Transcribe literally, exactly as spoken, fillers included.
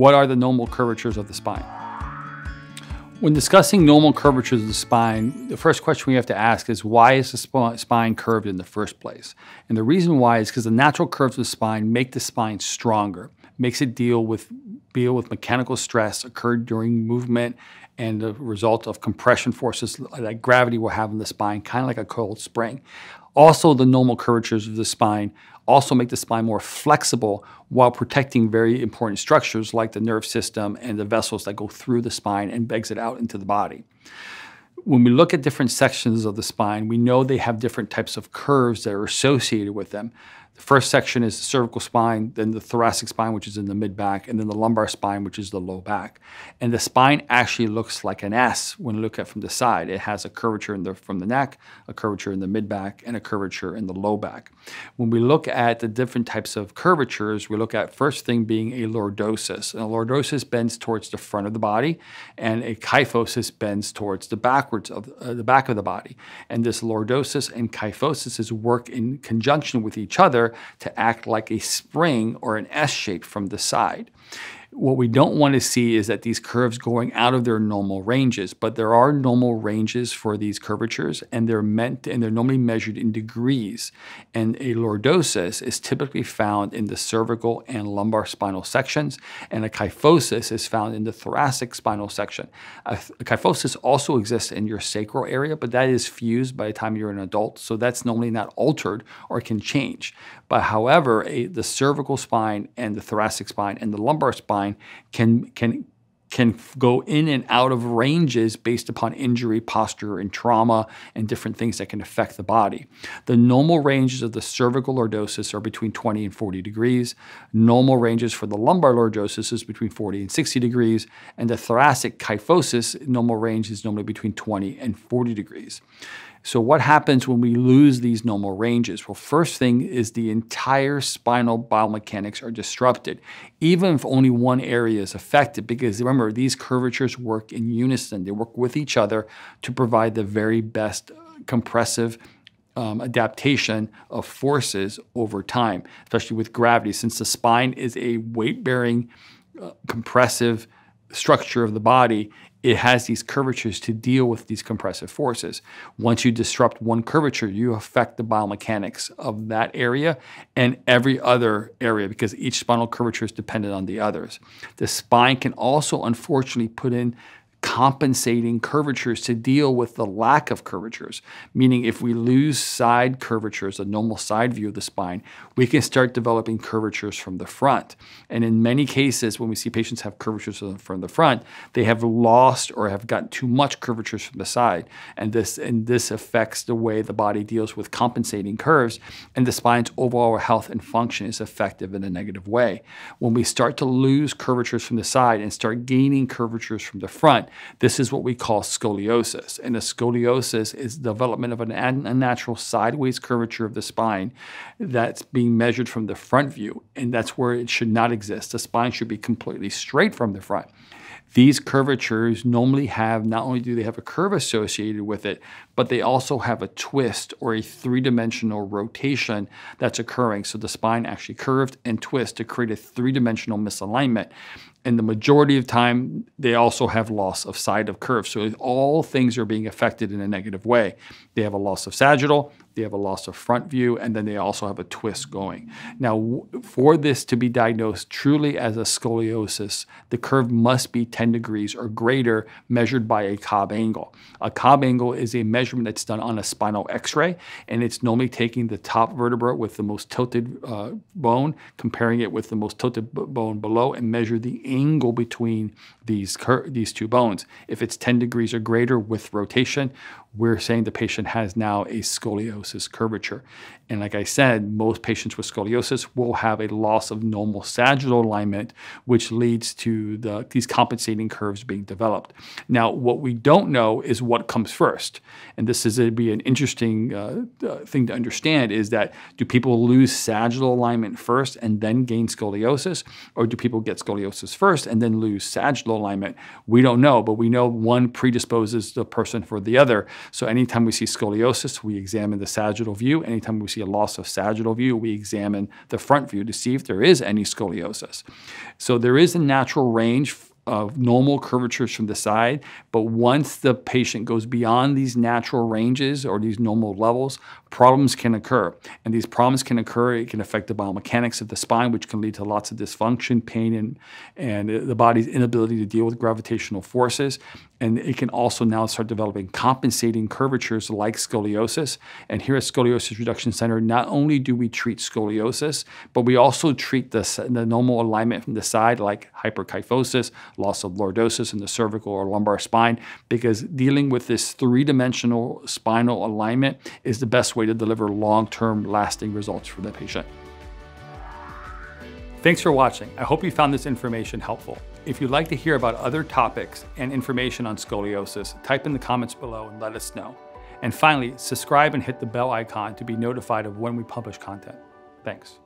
What are the normal curvatures of the spine? When discussing normal curvatures of the spine, the first question we have to ask is, why is the sp spine curved in the first place? And the reason why is because the natural curves of the spine make the spine stronger, makes it deal with, deal with mechanical stress occurred during movement and the result of compression forces that gravity will have in the spine, kind of like a coiled spring. Also, the normal curvatures of the spine also make the spine more flexible while protecting very important structures like the nerve system and the vessels that go through the spine and exit out into the body. When we look at different sections of the spine, we know they have different types of curves that are associated with them. The first section is the cervical spine, then the thoracic spine, which is in the mid-back, and then the lumbar spine, which is the low back. And the spine actually looks like an S when you look at it from the side. It has a curvature in the, from the neck, a curvature in the mid-back, and a curvature in the low back. When we look at the different types of curvatures, we look at first thing being a lordosis. And a lordosis bends towards the front of the body, and a kyphosis bends towards the backwards of uh, the back of the body. And this lordosis and kyphosis work in conjunction with each other to act like a spring or an S shape from the side. What we don't want to see is that these curves going out of their normal ranges, but there are normal ranges for these curvatures, and they're meant to, and they're normally measured in degrees. And a lordosis is typically found in the cervical and lumbar spinal sections, and a kyphosis is found in the thoracic spinal section. A, a kyphosis also exists in your sacral area, but that is fused by the time you're an adult, so that's normally not altered or can change. But however, a, the cervical spine and the thoracic spine and the lumbar spine can can can go in and out of ranges based upon injury, posture, and trauma, and different things that can affect the body. The normal ranges of the cervical lordosis are between twenty and forty degrees. Normal ranges for the lumbar lordosis is between forty and sixty degrees, and the thoracic kyphosis normal range is normally between twenty and forty degrees. So what happens when we lose these normal ranges? Well, first thing is the entire spinal biomechanics are disrupted, even if only one area is affected, because remember, these curvatures work in unison. They work with each other to provide the very best compressive um, adaptation of forces over time, especially with gravity, since the spine is a weight-bearing, uh, compressive structure of the body. It has these curvatures to deal with these compressive forces. Once you disrupt one curvature, you affect the biomechanics of that area and every other area, because each spinal curvature is dependent on the others. The spine can also, unfortunately, put in compensating curvatures to deal with the lack of curvatures. Meaning, if we lose side curvatures, a normal side view of the spine, we can start developing curvatures from the front. And in many cases, when we see patients have curvatures from the front, they have lost or have gotten too much curvatures from the side. And this, and this affects the way the body deals with compensating curves, and the spine's overall health and function is affected in a negative way. When we start to lose curvatures from the side and start gaining curvatures from the front, this is what we call scoliosis. And a scoliosis is development of an unnatural sideways curvature of the spine that's being measured from the front view, and that's where it should not exist. The spine should be completely straight from the front. These curvatures normally have, not only do they have a curve associated with it, but they also have a twist or a three-dimensional rotation that's occurring. So the spine actually curved and twists to create a three-dimensional misalignment. And the majority of the time, they also have loss of side of curve. So all things are being affected in a negative way. They have a loss of sagittal, they have a loss of front view, and then they also have a twist going. Now, for this to be diagnosed truly as a scoliosis, the curve must be ten degrees or greater, measured by a Cobb angle. A Cobb angle is a measurement that's done on a spinal x-ray, and it's normally taking the top vertebra with the most tilted uh, bone, comparing it with the most tilted bone below, and measure the angle between these, these two bones. If it's ten degrees or greater with rotation, we're saying the patient has now a scoliosis curvature. And like I said, most patients with scoliosis will have a loss of normal sagittal alignment, which leads to the, these compensating curves being developed. Now, what we don't know is what comes first. And this is it'd be an interesting uh, uh, thing to understand, is that do people lose sagittal alignment first and then gain scoliosis? Or do people get scoliosis first and then lose sagittal alignment? We don't know, but we know one predisposes the person for the other. So anytime we see scoliosis, we examine the sagittal view. Anytime we see a loss of sagittal view, we examine the front view to see if there is any scoliosis. So there is a natural range of normal curvatures from the side, but once the patient goes beyond these natural ranges or these normal levels, problems can occur. And these problems can occur, it can affect the biomechanics of the spine, which can lead to lots of dysfunction, pain, and, and the body's inability to deal with gravitational forces. And it can also now start developing compensating curvatures like scoliosis. And here at Scoliosis Reduction Center, not only do we treat scoliosis, but we also treat the, the normal alignment from the side like hyperkyphosis, loss of lordosis in the cervical or lumbar spine, because dealing with this three-dimensional spinal alignment is the best way to deliver long-term lasting results for the patient. Thanks for watching. I hope you found this information helpful. If you'd like to hear about other topics and information on scoliosis, type in the comments below and let us know. And finally, subscribe and hit the bell icon to be notified of when we publish content. Thanks.